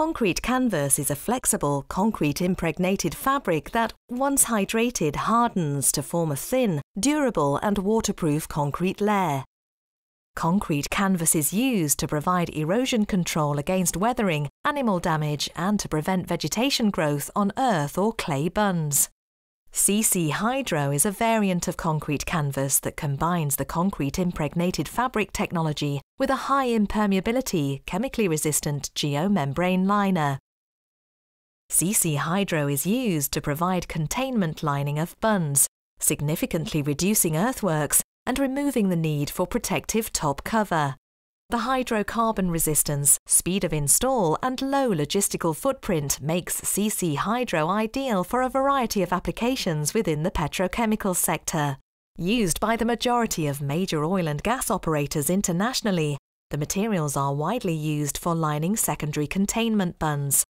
Concrete canvas is a flexible, concrete-impregnated fabric that, once hydrated, hardens to form a thin, durable and waterproof concrete layer. Concrete canvas is used to provide erosion control against weathering, animal damage and to prevent vegetation growth on earth or clay bunds. CC Hydro is a variant of concrete canvas that combines the concrete impregnated fabric technology with a high impermeability, chemically resistant geomembrane liner. CC Hydro is used to provide containment lining of bunds, significantly reducing earthworks and removing the need for protective top cover. The hydrocarbon resistance, speed of install and low logistical footprint makes CC Hydro ideal for a variety of applications within the petrochemical sector. Used by the majority of major oil and gas operators internationally, the materials are widely used for lining secondary containment bunds,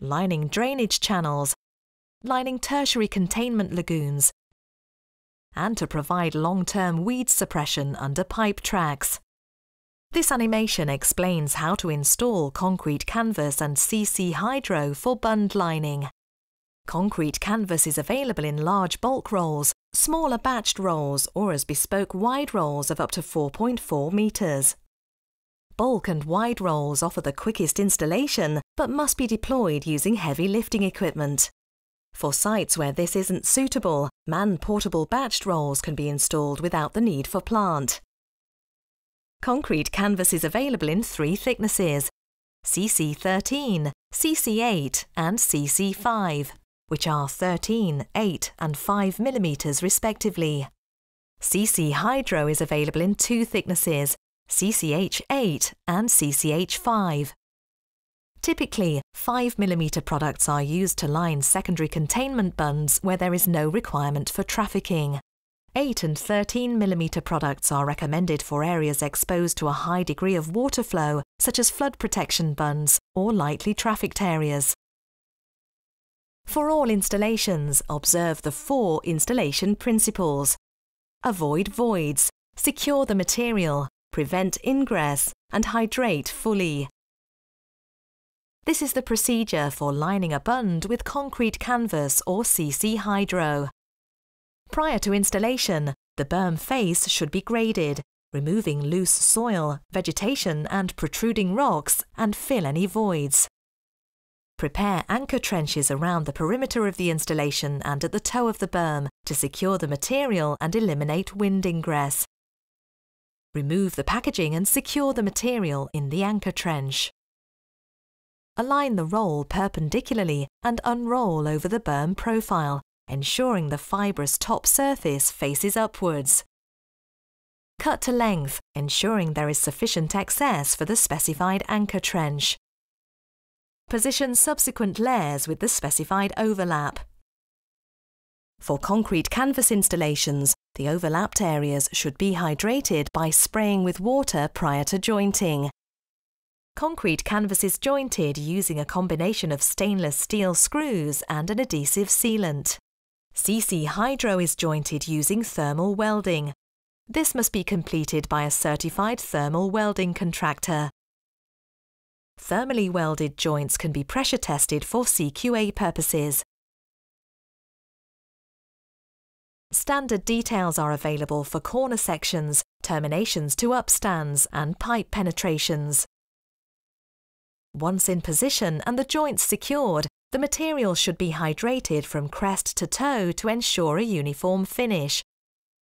lining drainage channels, lining tertiary containment lagoons, and to provide long-term weed suppression under pipe tracks. This animation explains how to install concrete canvas and CC Hydro for bund lining. Concrete canvas is available in large bulk rolls, smaller batched rolls or as bespoke wide rolls of up to 4.4 metres. Bulk and wide rolls offer the quickest installation but must be deployed using heavy lifting equipment. For sites where this isn't suitable, man-portable batched rolls can be installed without the need for plant. Concrete canvas is available in three thicknesses, CC13, CC8 and CC5, which are 13, 8 and 5 mm respectively. CC Hydro is available in two thicknesses, CCH8 and CCH5. Typically, 5 mm products are used to line secondary containment bunds where there is no requirement for trafficking. 8 and 13 mm products are recommended for areas exposed to a high degree of water flow, such as flood protection bunds or lightly trafficked areas. For all installations, observe the four installation principles. Avoid voids, secure the material, prevent ingress, and hydrate fully. This is the procedure for lining a bund with concrete canvas or CC Hydro. Prior to installation, the berm face should be graded, removing loose soil, vegetation and protruding rocks and fill any voids. Prepare anchor trenches around the perimeter of the installation and at the toe of the berm to secure the material and eliminate wind ingress. Remove the packaging and secure the material in the anchor trench. Align the roll perpendicularly and unroll over the berm profile, ensuring the fibrous top surface faces upwards. Cut to length, ensuring there is sufficient excess for the specified anchor trench. Position subsequent layers with the specified overlap. For concrete canvas installations, the overlapped areas should be hydrated by spraying with water prior to jointing. Concrete canvas is jointed using a combination of stainless steel screws and an adhesive sealant. CC Hydro is jointed using thermal welding. This must be completed by a certified thermal welding contractor. Thermally welded joints can be pressure tested for CQA purposes. Standard details are available for corner sections, terminations to upstands and pipe penetrations. Once in position and the joints secured, the material should be hydrated from crest to toe to ensure a uniform finish.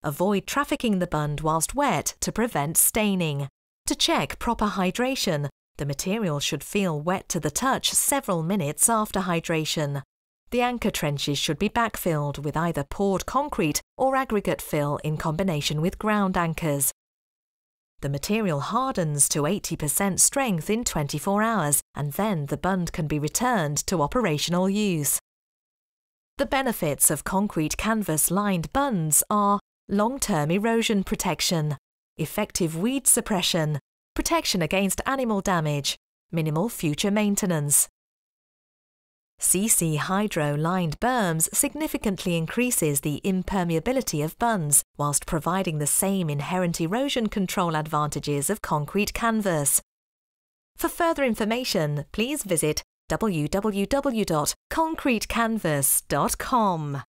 Avoid trafficking the bund whilst wet to prevent staining. To check proper hydration, the material should feel wet to the touch several minutes after hydration. The anchor trenches should be backfilled with either poured concrete or aggregate fill in combination with ground anchors. The material hardens to 80% strength in 24 hours and then the bund can be returned to operational use. The benefits of concrete canvas lined bunds are long-term erosion protection, effective weed suppression, protection against animal damage, minimal future maintenance. CC Hydro lined berms significantly increases the impermeability of bunds whilst providing the same inherent erosion control advantages of concrete canvas. For further information, please visit www.concretecanvas.com.